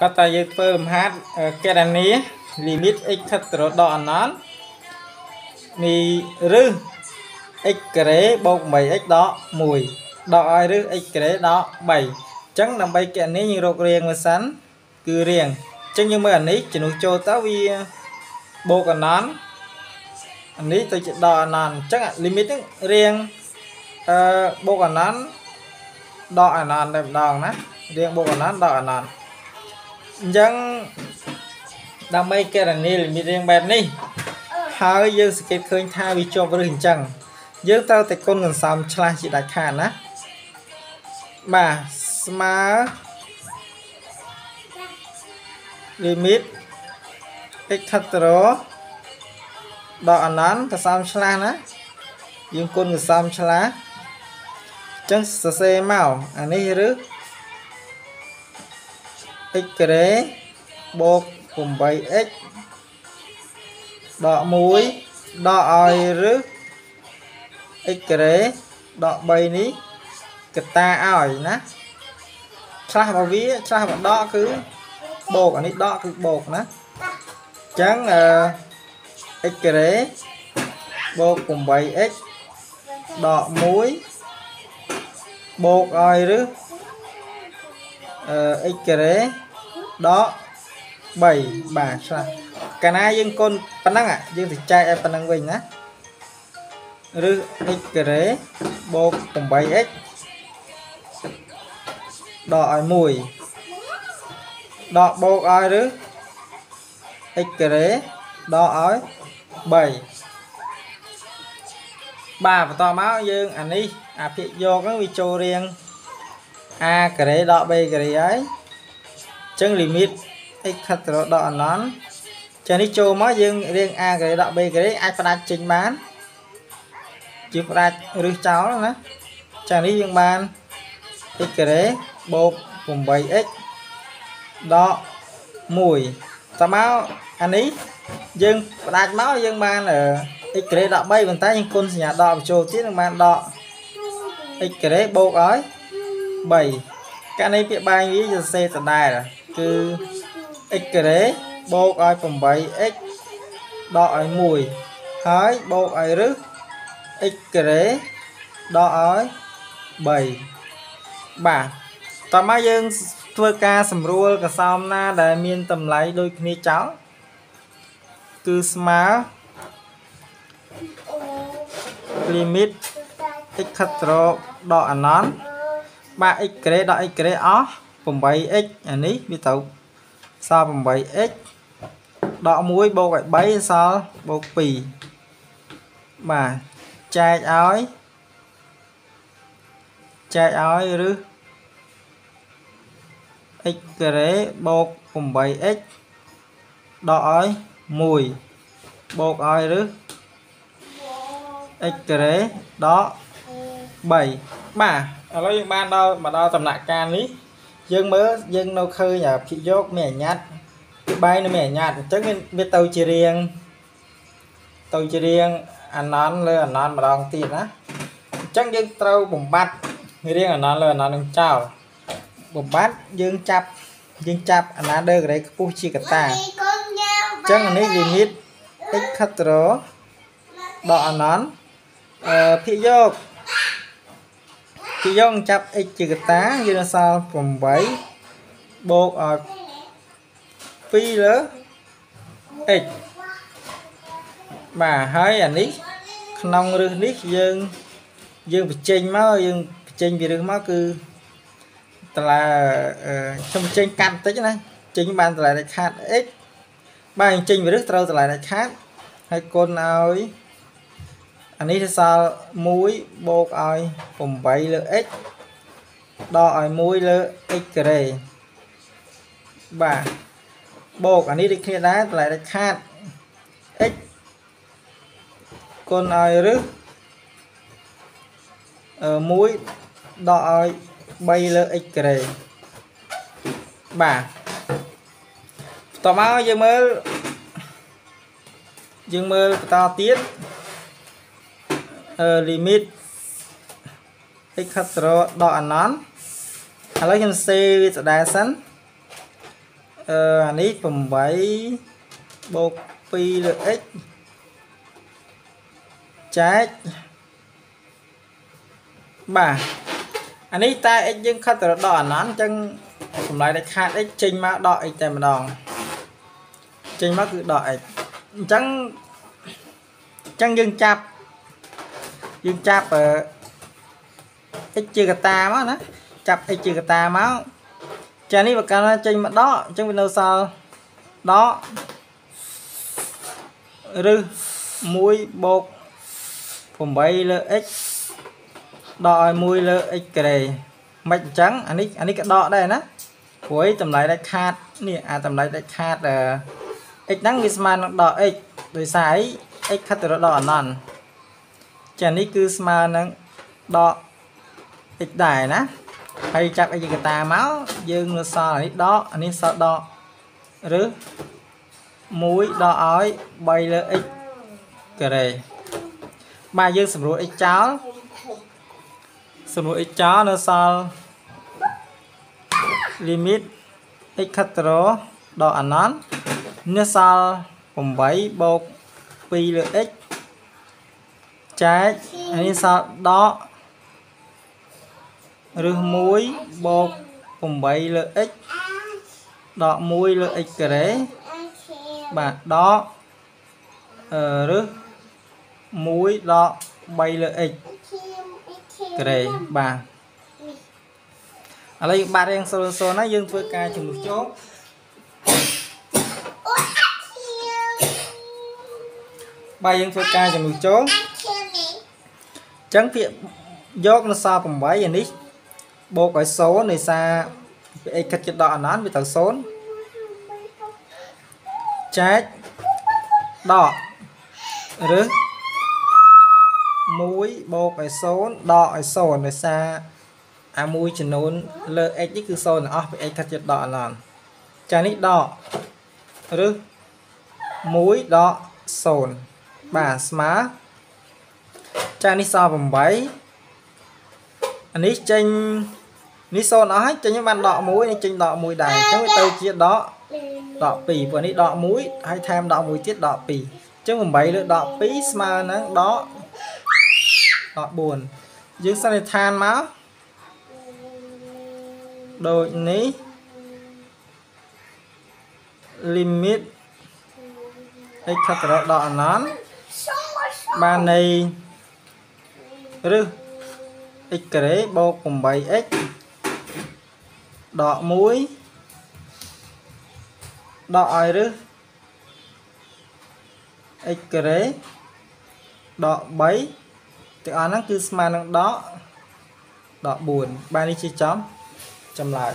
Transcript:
Các ta dễ phơm hát cái đàn này limit x thật rồi đo ảnh nón mì rư x kế bột 7x đó mùi đo ai rư x kế đó 7 chẳng nằm bay kẹn này như rột riêng và sắn cứ riêng chẳng như mấy ảnh ấy chỉ nụ cho tao vì bột ảnh nón ảnh ấy tôi chỉ đo ảnh nón chắc là limit riêng bột ảnh nón đo ảnh nón đẹp đòn á riêng bột ảnh nón đo ảnh nón chẳng đam mê cái là nè mình riêng bèn nè hai giờ sẽ kết khởi thay vì cho với hình chẳng giờ tao tại con gần xóm chả chỉ đặt hàng á mà smart limit extra đo ảnh nón cả xóm chả á dùng con gần xóm chả chẳng sẽ màu anh ấy rước x bột cùng 7x đọ muối đọ oi rước x kế đọ bay ní kịch ta ỏi ná sao mà ví sao mà đọ cứ bột anh ấy đọ cứ bột ná chẳng x kế bột cùng 7x đọ muối bột oi rước x kế đó 7 bà sao cái này dân con phân năng ạ dân thì trai em phân năng bình á rư x kế bột cùng 7x đọ mùi đọ bột ai rư x kế đọ ỏi 7 bà và to máu dương anh đi à phía vô cái video riêng a kế đọ b kế ấy chân limit x thật rồi đọ nón cho nên cho má dương riêng a cái đọ b cái ai phải đặt trình bán chịu đặt rưỡi cháu nữa cho nên dương bàn x cái bột cùng 7x đọ mùi ta máu anh ấy dương đặt máu dương bàn ở x cái đọ bay bằng tay nhưng con nhà đọ cho tiết dương bàn đọ x cái bột ấy 7 cái này bị bài nghĩ giờ xe tận đài rồi cứ x kế bột ai cùng 7x đọ ai mùi hái bột ai rước x kế đọ ai 7 bà tao má dương thưa ca sầm rua cả xong na đại miên tầm lấy đôi khi cháu cứ smart limit x khatra đọ ảnh nón 3x kế đọ x kế ó cùng 7x ảnh ấy bị tụ sao bằng 7x đọ muối bột lại 7 sao bột pì mà chai ói rứ x kế bột cùng 7x đọ ói mùi bột ói rứ x kế đó 7 mà ở đó dương ban đâu mà đo tầm lại can lý dương mới dương nấu khơi nhà chị dốt mẹ nhát bay nó mẹ nhát chắc biết tàu chỉ riêng anh non mà đo tiền á chắc dương trâu bùng bát người riêng anh non đừng chào bùng bát dương chập anh ăn đơn đấy pu chi cả ta chắc anh ấy limit x khát rố đọ anh non chị dốt chị dông chắp x chữ tá như là sao cùng 7 bột ở phi lớn x mà hơi ảnh lý nông rư lý dương bị chênh máu dương bị chênh bị rư máu cứ là trong chênh cạnh tới chứ này chênh bàn lại đặt hát x bàn chênh bị rứt trâu lại đặt hát hay con nào ấy anh ấy sao muối bột oi cùng 7 lỡ x đo oi muối lỡ x kề bà bột anh ấy đi kia đá lại đặt hát x con oi rứ muối đo oi bay lỡ x kề bà tao máu dương mơ tao tiết limit x khatra đo ảnh nón lấy chân c đa sẵn anh ấy cùng với bột pi được x trái bà anh ấy ta x nhưng khát từ đỏ nón chân cùng lại để khát x trình má đợi tèm đòn trình má cứ đợi trắng trắng dương chạp ở x chia cả ta má nó chạp x chia cả ta má chả ní và cái trình mặt đó chẳng biết đâu sao đó rư mũi bột cùng bay lợi x đòi mũi lợi x kề mạch trắng anh ấy cái đỏ đây nó cuối tầm lại đây khát nè à tầm lại đây khát x nắng bisman đỏ x đối xài x khát từ đỏ non chả ní cứ sman nắng đỏ x đài nó hay chạp cái gì cái tà máu dương nó so là đó anh ấy so đỏ rứ mũi đỏ ói bay lợi x kề mà dương sầm ruột x cháo nó so limit x khát từ đỏ non nó sao cùng với bột pi lượng x trái anh sao đó rửa muối bột cùng với lượng x đọ muối lượng x đấy bạn đó rửa muối đọ bay lượng x đấy bạn ở đây bạn đang solo nó dương vừa cài chừng một chỗ bài dương phơi ca cho một chỗ trắng tiệm dốc nó sao cùng với anh ấy bộ cái số này xa cái cắt chật đỏ nón với thằng số trái đỏ rứ mũi bộ cái số đỏ số này xa à mũi chỉ nôn lơ x cứ số nó với cắt chật đỏ nón trái nít đỏ rứ mũi đỏ số bà smart cha ni sao vòng bảy anh ấy chênh ní xô nó hết cho những bạn đọ mũi này chênh đọ mũi đài chứ tôi chia đó đọ pì và đi đọ mũi hay tham đọ mũi tiết đọ pì chứ vòng bảy nữa đọ pí smart nó đó đọ buồn dưới sau này than máu đôi ní limit ấy thật là đọ nón ban này rư x kể bột cùng 7x đọ muối đọ rư x kể đọ 7 thì nó cứ smart đó đọ buồn ban đi chia chấm chấm lại.